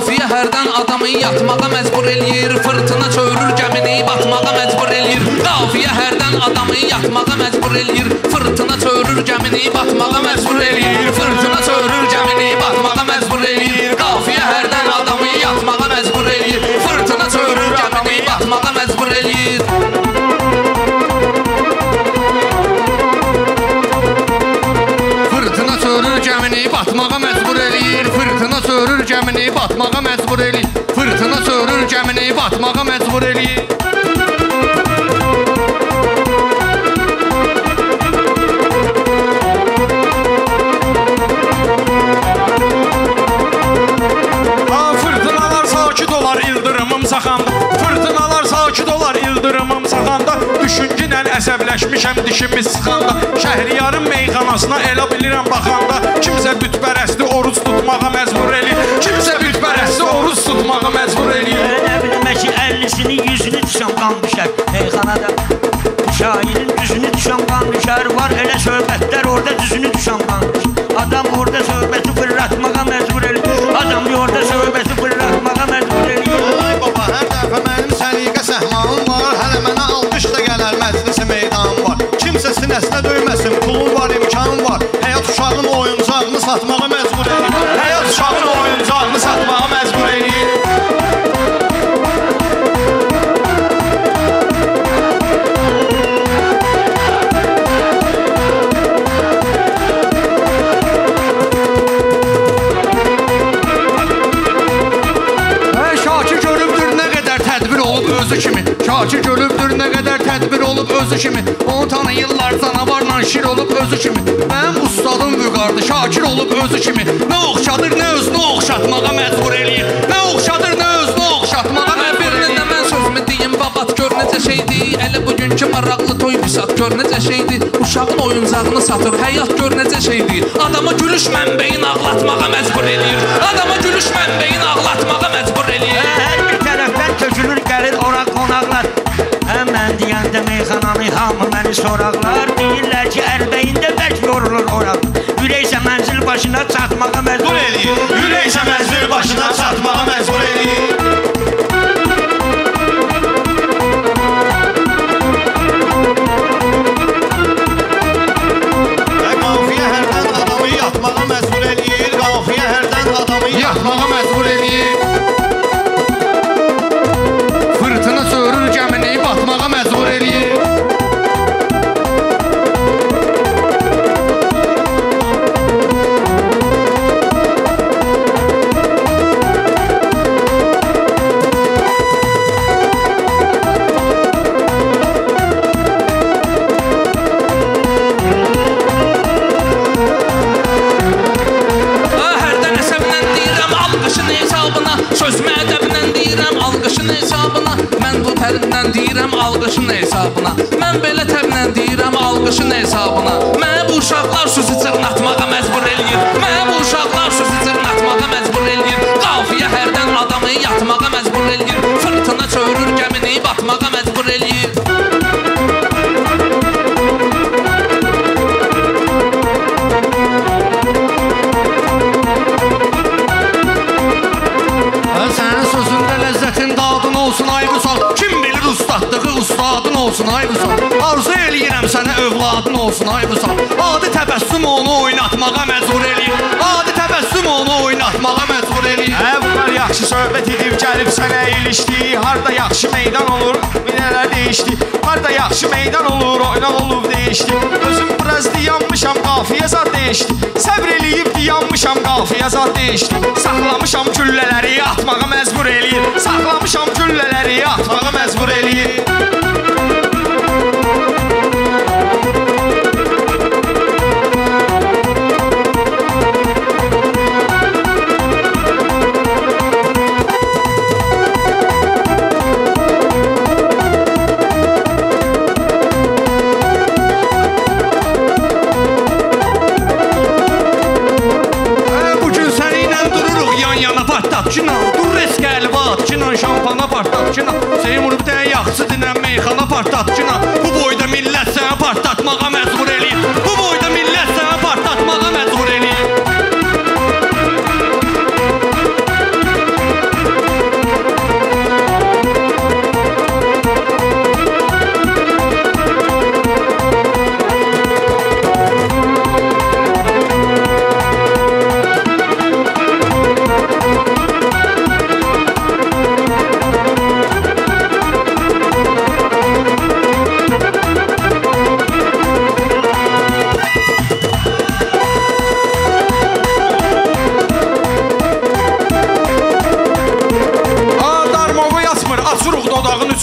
Qafiyə hərdən adamı yatmağa məcbur eləyir, fırtına çövürür gəmini batmağa məcbur eləyir. Qafiyə hərdən adamı yatmağa məcbur eləyir, fırtına çövürür gəmini batmağa məcbur eləyir, fırtına çövürür gəmini batmağa məcbur eləyir. Qafiyə hərdən adamı yatmağa məcbur eləyir, fırtına çövürür gəmini batmağa məcbur eləyir. Batmağa məcbur eləyir, fırtına sörür gəmini batmağa məcbur eləyir, fırtına sörür gəmini batmağa məcbur eləyir. Fırtınalar sakit olar, ildırımım saxanda. Fırtınalar sakit olar, ildırımım saxanda. Düşün ki nən əsəbləşmişəm dişimi sıxanda. Şəhriyarın meyxanasına elə bilirəm baxanda. Kimsə bütpərəsti oruc tutmağa məcbur eləyir, kimsə bütpərəsti oruc tutmağa məcbur eləyir. Elə bilmə ki 50-sini 100-ünü düşən qan düşər meyxanada. Şairin düzünü düşən qan düşər, var elə söhbətlər orada düzünü düşən qan düşər. Adam orada söhbəti fırlatmağa məcbur eləyir, adam orada söhbəti fırlatmağa məcbur eləyir. Ay baba, hər dəfə mənim səliqə səhmanım var, hələ mənə 60 da gələr məclisi meydanım var. Kimsə sinəsinə döyməsin, pulum var, imkanım var. Uşağın oyuncağını satmağa məcbur eləyir, həyat uşağın oyuncağını satmağa məcbur eləyir. Şakir görübdür nə qədər tədbir olub özü kimi, Şakir görübdür nə qədər tədbir olub özü kimi. Onu tanıyırlar canavarla şir olub özü kimi. Mənim ustadım vüqardı, Şakir olub özü kimi. Nə oxşadır, nə özünü oxşatmağa məcbur eləyir, nə oxşadır, nə özünü oxşatmağa məcbur eləyir. Birində mən sözümü deyim, babat gör necə şeydir. Elə bugünkü maraqlı toy pisat gör necə şeydir. Uşağın oyuncağını satır, həyat gör necə şeydir. Adama gülüş mənbəyin ağlatmağa məcbur eləyir, adama gülüş mənbəyin ağlatmağa məcbur eləyir. Hər bir tərəfdən tökülür gəlir ora qonaqlar. Mən deyəndə meyxananı hamı məni soraqlar. Deyirlər ki, ərbəyində bərk yorulur oraq. Ürəksə mənzil başına çatmağa məcbur eləyir, ürəksə mənzil başına çatmağa məcbur eləyir. Qafiyə hərdən adamı yatmağa məcbur eləyir, Qafiyə hərdən adamı yatmağa məcbur eləyir. Mən belə təblə deyirəm alqışın hesabına. Mənə bu uşaqlar sözü cırnatmağa məcbur eləyir, mənə bu uşaqlar sözü cırnatmağa məcbur eləyir. Qafiyə hərdən adamı yatmağa məcbur eləyir, fırtına çövürür gəmini batmağa məcbur eləyir. Sənin sözündə ləzzətin dadın olsun ay vüsal. Kim bilir ustadlığı ustadın olsun ay vüsal. Arzu eləyirəm sənə övladın olsun ay vüsal. Adi təbəssüm onu oynatmağa məcbur eləyir, adi təbəssüm onu oynatmağa məcbur eləyir. Bunlar yaxşı söhbət edib gəlib sənə ilişdi. Harda yaxşı meydan olur, minələr deyişdi. Harda yaxşı meydan olur, oyna olub deyişdi. Özüm biraz diyanmışam, Qafiyə zad deyişdi. Səbr eləyib diyanmışam, Qafiyə zad deyişdi. Saxlamışam küllələri atmağa məcbur eləyir, saxlamışam küllələri atmağa məcbur eləyir.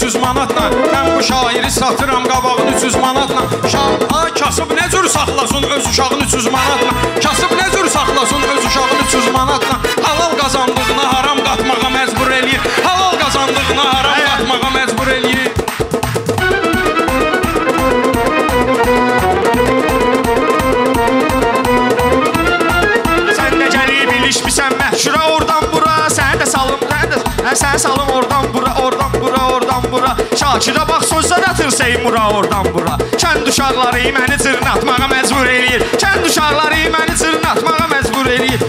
300 manatla, ben bu şairi satıram qabağın 300 manatla. Ay kasıb ne cür saxlasın öz uşağın 300 manatla, kasıb ne cür saxlasın öz uşağın 300 manatla. Halal qazandığına haram qatmağa məcbur eləyir, halal qazandığına haram qatmağa məcbur eləyir. Sən də gəlib ilişmisən məhşura oradan bura, sən də salım, sən salım oradan bura, oradan bura, oradan bura. Şakirə bax sözlər atır Seymura oradan bura. Kənd uşaqları məni cırna atmağa məcbur eləyir, kənd uşaqları məni cırna atmağa məcbur eləyir.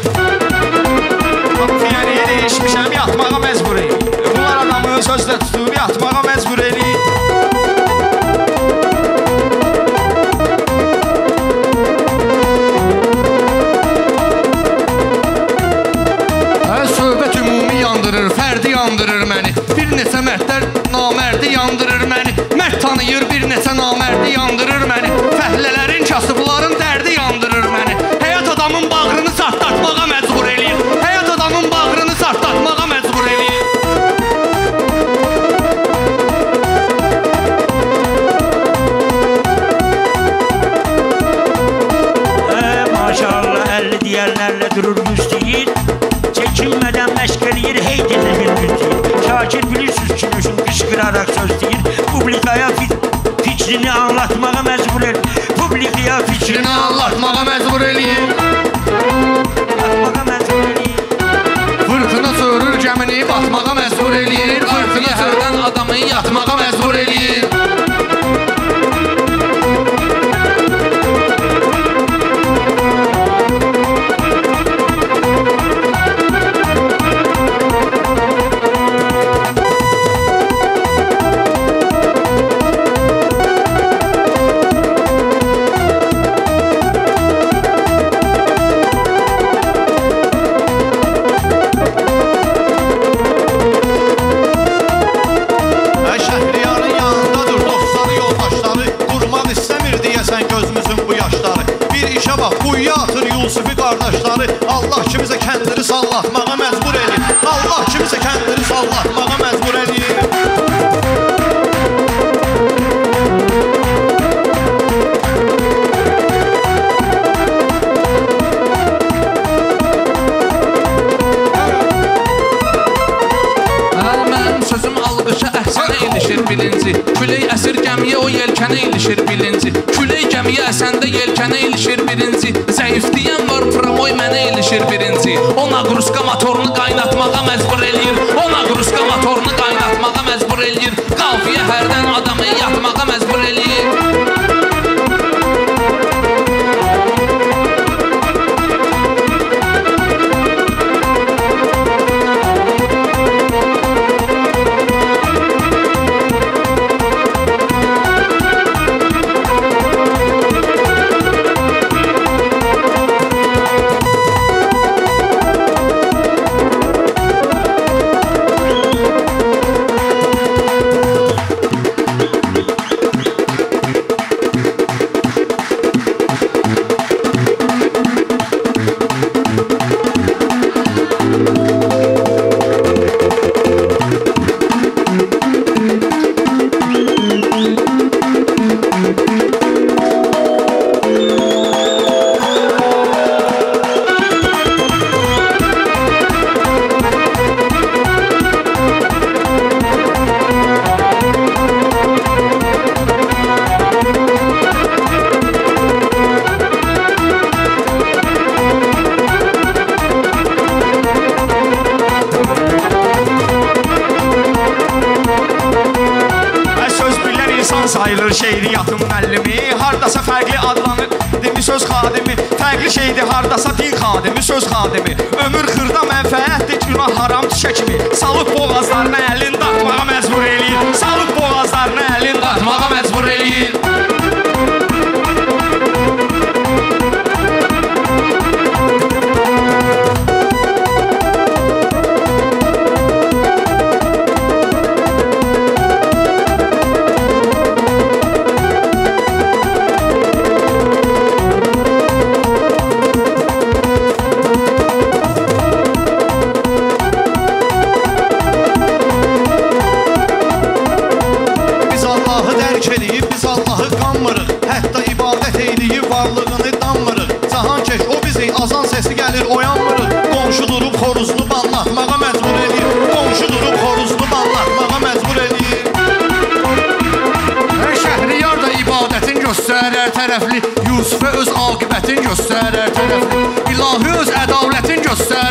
Qafiyəni ilişmişəm yatmağa məcbur eləyir, bunlar adamı sözlə tutub yatmağa məcbur eləyir. Tanıyır bir neçə namərdi yandırır məni, fəhlələrin, kasıbların dərdi yandırır məni. Həyat adamın bağrını çatlatmağa məcbur eləyir, həyat adamın bağrını çatlatmağa məcbur eləyir. Maşallah, 50 deyərlərlə durur müstəyir, çəkinmədən məşq eləyir, hey dinləmir müstəyir. Şakir bilirsiniz ki, nöşün qışqıraraq söz deyir, publikaya fikrini anlatmağa məcbur eləyir, publikaya fikrini anlatmağa məcbur eləyir, batmağa məcbur eləyir. Fırtına sörür gəmini batmağa məcbur eləyir, fırtına sördən adamı yatmağa məcbur eləyir. Allah kimisə kəndiri sallatmağa məcbur eləyir, Allah kimisə kəndiri sallatmağa məcbur eləyir. Mənim sözüm alqışa əhsana ilişir bilinci, külək əsir gəmiyə o yelkənə ilişir bilinci, külək gəmiyə əsəndə yelkənə ilişir bilinci. Zəif deyən var promoy mənə ilişir birinci, ona qruska motorunu qaynatmağa məcbur eləyir, ona qruska motorunu qaynatmağa məcbur eləyir. Qafiyə hərdən adamı yatmağa məcbur eləyir.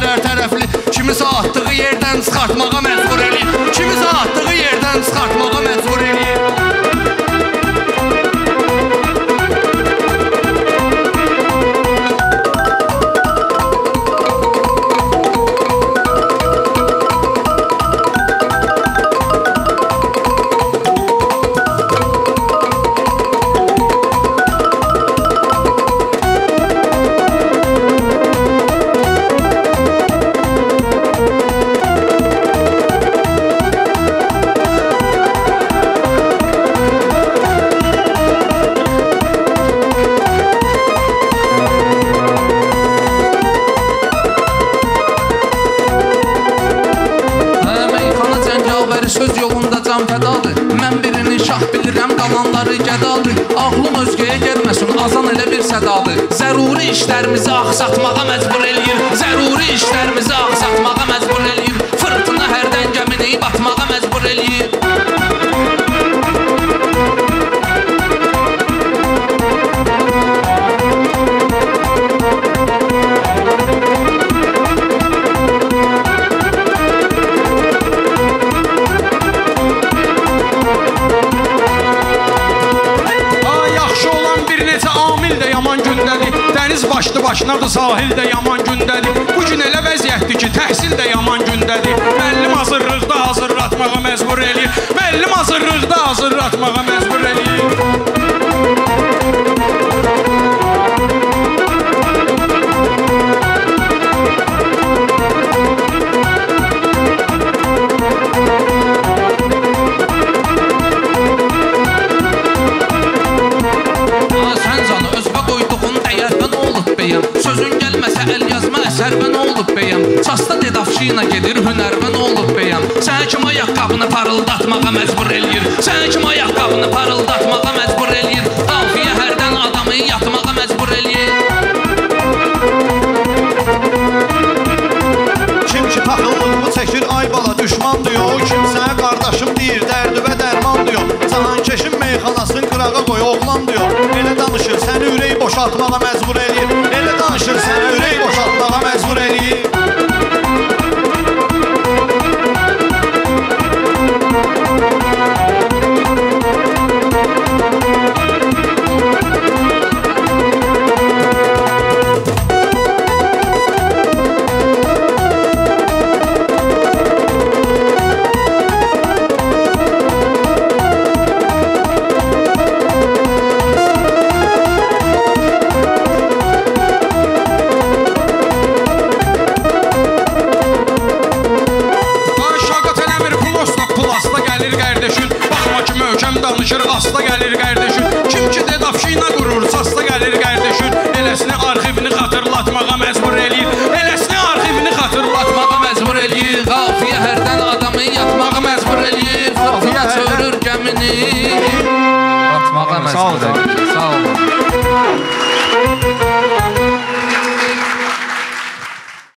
hər tərəfli, kimisə attığı yerdən çıxartmağa məcbur eləyir, kimisə attığı yerdən çıxartmağa məcbur eləyir. Zəruri işlərimizi axsatmağa məcbur eləyir, zəruri işlərimizi axsatmağa məcbur eləyir, fırtına hər dəngəmini batmağa məcbur eləyir. Başlı başlardı sahildə yaman gündədir. Bugün elə vəziyyətdir ki, təhsil də yaman gündədir. Məllim hazırlıqda hazırlatmağa məcbur eləyir. Məllim hazırlıqda hazırlatmağa məcbur eləyir. Sözün gəlməsə əl yazma əsərbə nə olub bəyəm? Çasta dedafşıyla gedir hünərbə nə olub bəyəm? Sən kim ayaq qabını parıldatmağa məcbur eləyir? Sən kim ayaq qabını parıldatmağa məcbur eləyir? Qafiyə hərdən adamı yatmağa məcbur eləyir. Kim ki taxıllığımı çəkir ay bala düşman diyor, o kimsəyə qardaşım deyir dərdi və dərman diyor. Cahankeşin meyxanasını qırağa qoy oğlan diyor, elə danışır səni ürək boşaltmağa məcbur eləyir. Sənə ürək boşaltmağa məcbur eləyir. Asta gəlir qardaşın, kim ki dedafşıyla qurur, asta gəlir qardaşın, eləsini arxivini xatırlatmağa məcbur eləyir, eləsini arxivini xatırlatmağa məcbur eləyir, qafiyə hərdən adamı yatmağa məcbur eləyir, qafiyə çörür gəmini atmağa məcbur eləyir. Sağ olun.